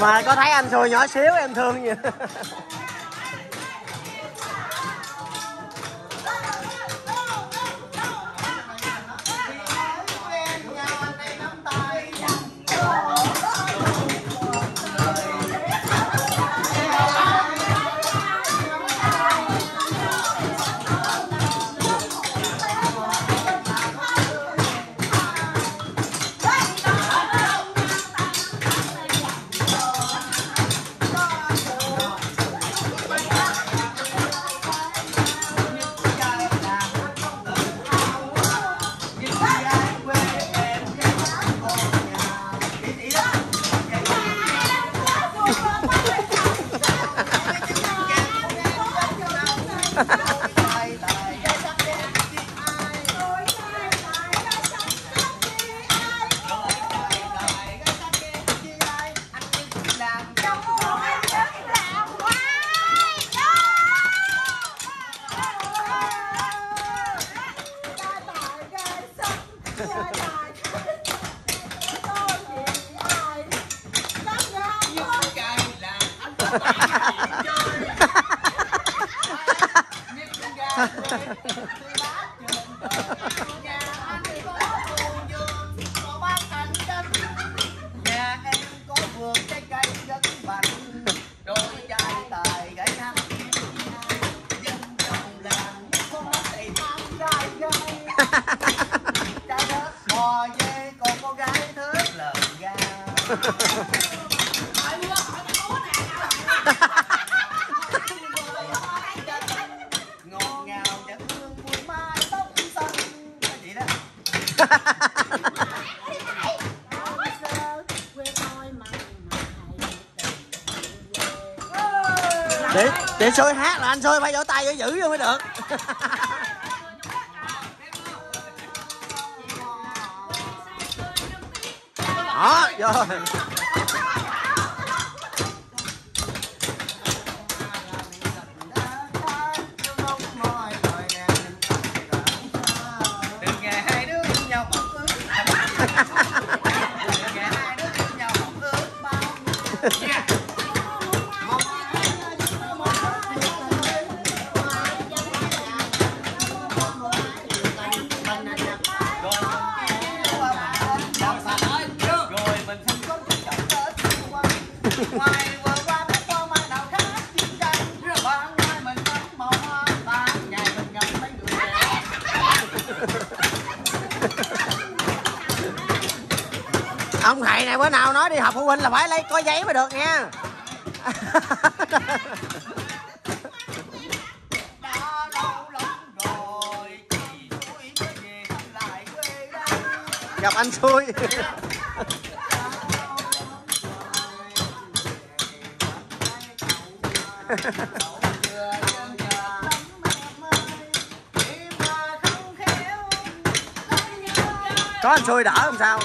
mà có thấy anh xui nhỏ xíu em thương vậy. Để Xôi hát là anh Xôi phải vỗ tay vỗ dữ vô mới được. Đó, rồi. Ông thầy này bữa nào nói đi học phụ huynh là phải lấy có giấy mới được nha. Gặp anh Xui. Có anh Xui đỡ không sao.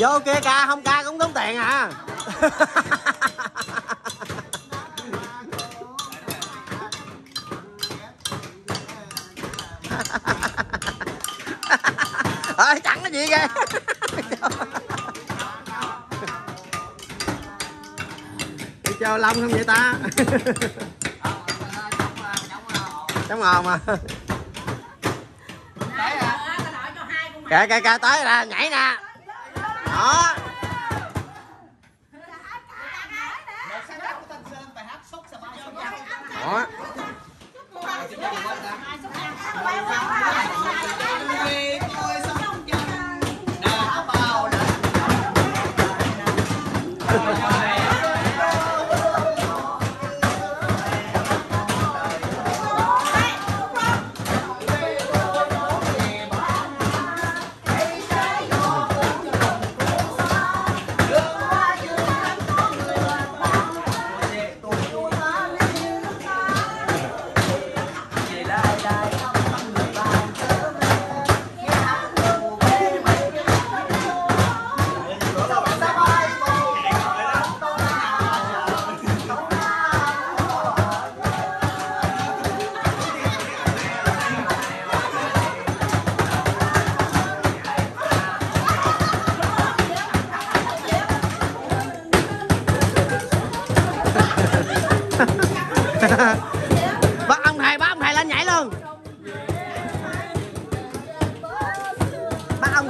Vô kia ca không ca cũng tốn tiền à. Ơi chẳng cái gì kìa. Đi cho lông không vậy ta. Chống hồn à. Kìa kìa kìa tới là nhảy nè. Đó. Đó.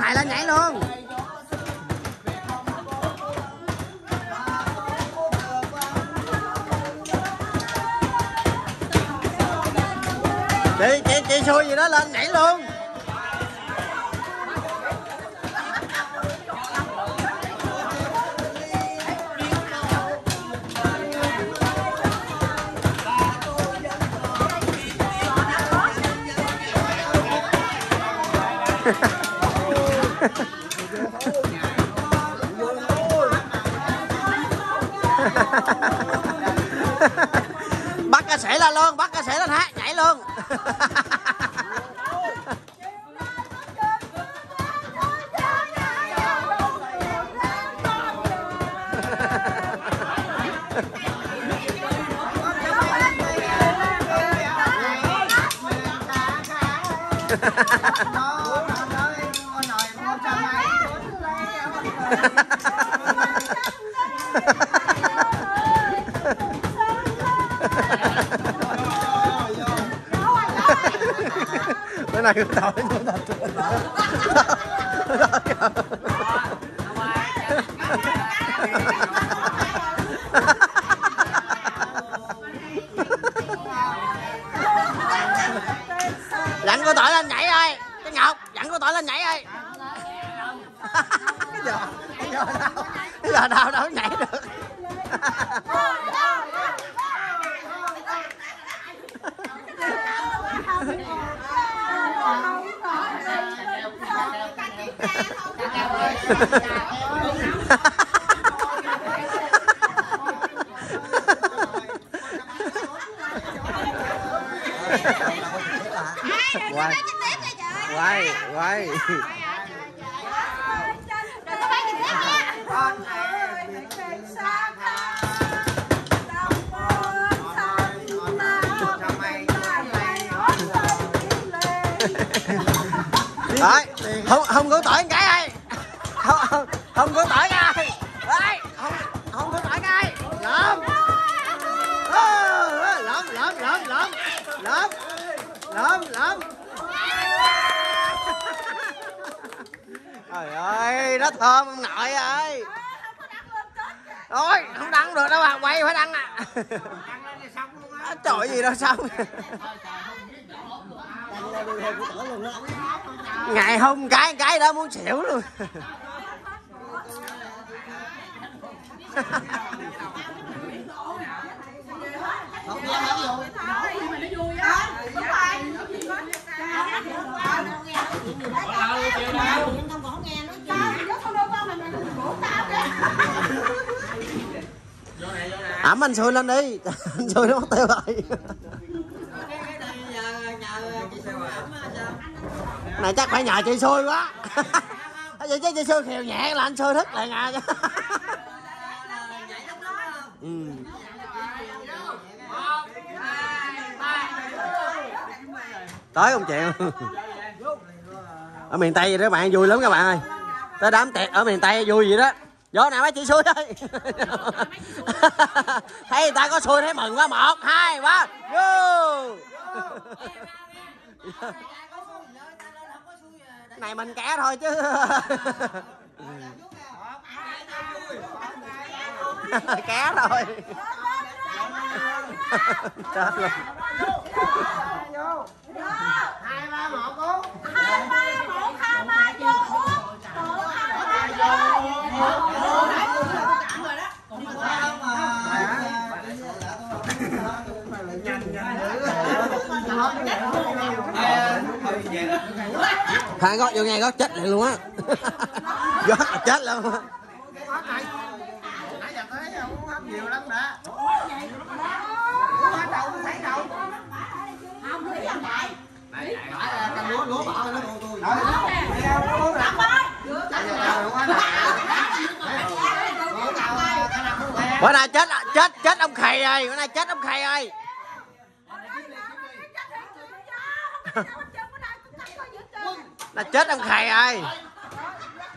Chạy lên nhảy luôn. Chị xui gì đó lên nhảy luôn. Bắt ca sĩ lên luôn, bắt ca sĩ lên hát nhảy luôn. Cái này tao thấy nó thật. Dặn cô Tỏi lên nhảy ơi, cái Ngọc, dặn cô Tỏi lên nhảy ơi. Giờ nào đâu nhảy được. Quay đấy, không có tỏi cái ai, không có tỏi cái ai, đấy, không có tỏi cái ai, lỡm. Trời ơi, nó thơm ông nội ơi. Thôi, không đăng được đâu bà, quay phải đăng à. Trời gì đâu xong. Ngày hôm cái đó muốn xỉu luôn. Ẩm anh xui lên đi, anh xui nó mất tiêu rồi. Này chắc phải nhờ chị xui quá. Vậy chứ chị xui khều nhẹ là anh xui thức lại ngà. Tới không chịu. Ở miền Tây vậy đó bạn, vui lắm các bạn ơi. Tới đám tiệc ở miền Tây vui vậy đó. Vô nào mấy chị xui ơi. Thấy người ta có xui thấy mừng quá. 1, 2, 3 vô. Này mình kẻ thôi chứ. Kẻ rồi. Chết luôn. 2, 3, 1, 2, 3, 1, 2, 3 vô uống. 2 gót vô ngay gót chết liền luôn á. Gót là chết luôn á. Nãy giờ tới uống hấp nhiều lắm đã. Uống hết đâu tôi thấy đâu. Không lấy làm bại. Nãy là canh lúa bỏ nó con tôi. Bữa nay chết ông Khầy ơi, bữa nay chết ông Khầy ơi. Là chết ông Khầy ơi.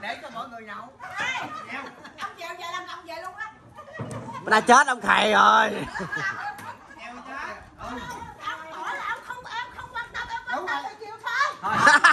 Để cho mọi người nhậu. Bữa nay chết ông Khầy rồi. Em không quan tâm.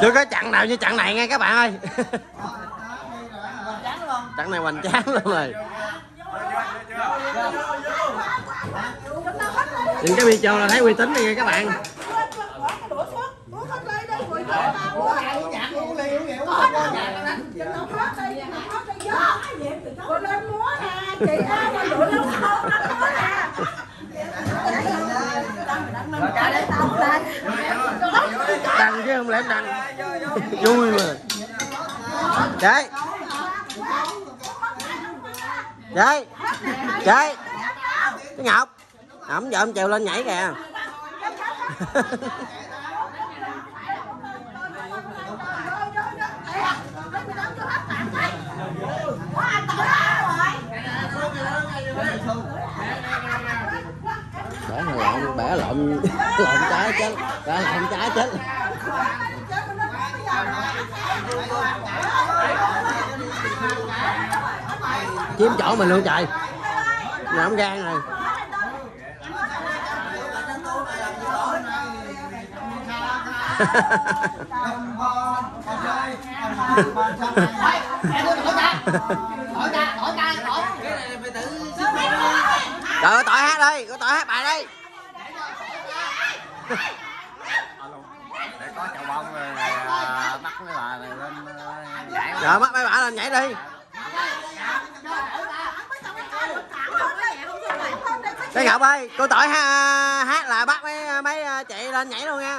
Chưa có chặng nào như chặng này nghe các bạn ơi. Chặng này hoành tráng luôn rồi. Những cái video là thấy uy tín này nghe các bạn. Đăng chứ không lẽ đăng vui mà. Đấy đấy đấy, cái Ngọc ổng giờ ông trèo lên nhảy kìa. Bẻ lộn trái chết, bẻ lộn trái chết. Chiếm chỗ mình luôn trời, nằm gan rồi. Trời ơi, tỏi hát đi, có tỏi hát bài đi. Để có chậu bông rồi bắt mấy bà này lên nhảy. Rồi bắt mấy bà lên nhảy đi. Đây Ngọc ơi, cô tỏi hát là bắt mấy chị lên nhảy luôn nha.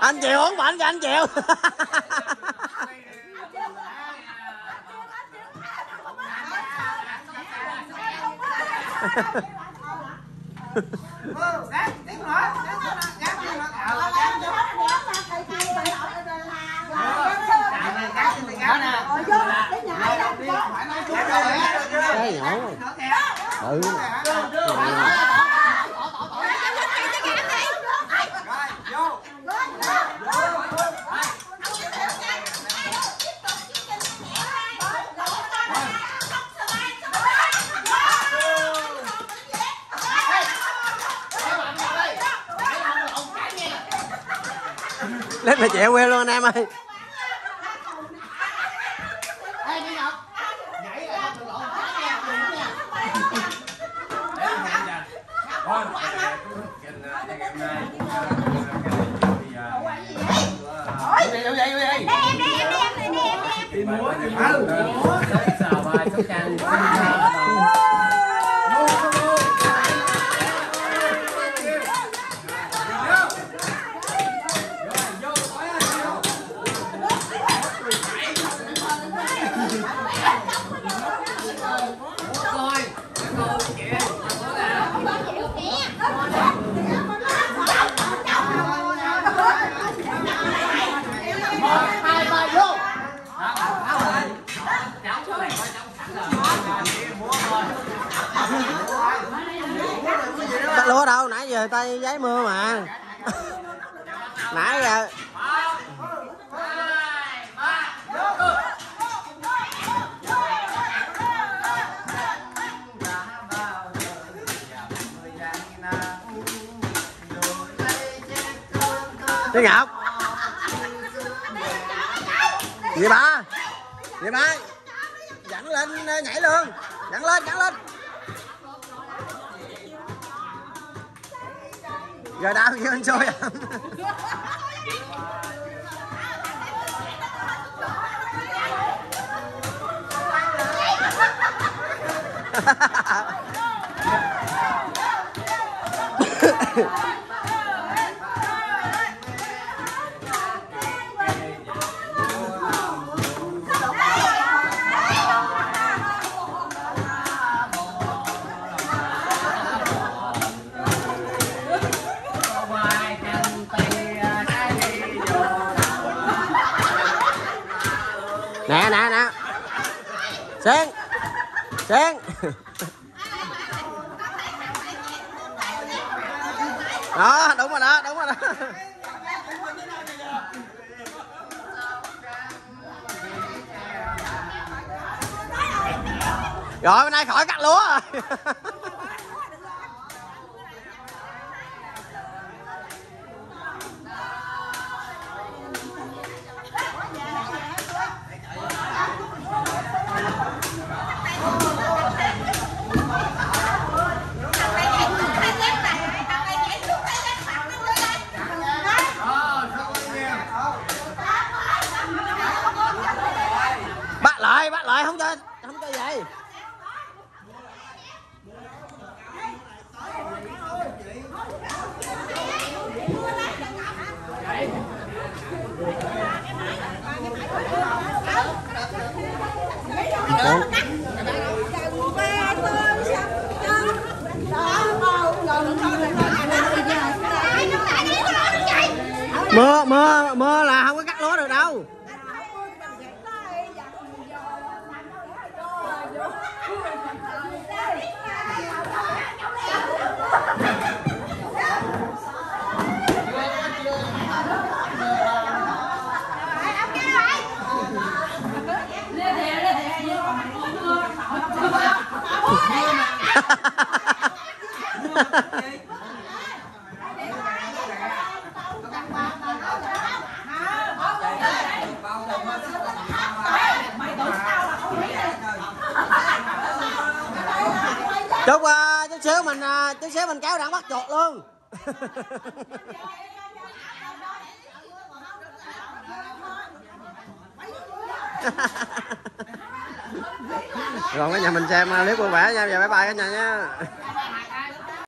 Anh chịu không phải anh chịu. Ừ. Lát là chạy quê luôn anh em ơi. Lúa đâu nãy giờ tay giấy mưa mà. Nãy giờ Thế Ngọc gì ba. Dì Mai dẫn lên nhảy luôn, dẫn lên, dẫn lên. Giờ đau như anh xôi không? Nè nè nè, Sen, Sen. Đó, đúng rồi đó, đúng rồi đó. Rồi, bữa nay khỏi cắt lúa rồi. Bắt lại không cho vậy. Mưa mưa mưa là không có cắt lúa được đâu. Chú xíu mình kéo đang bắt chuột luôn. Rồi cả nhà mình xem clip vui vẻ nha, giờ bye bye cả nhà nha.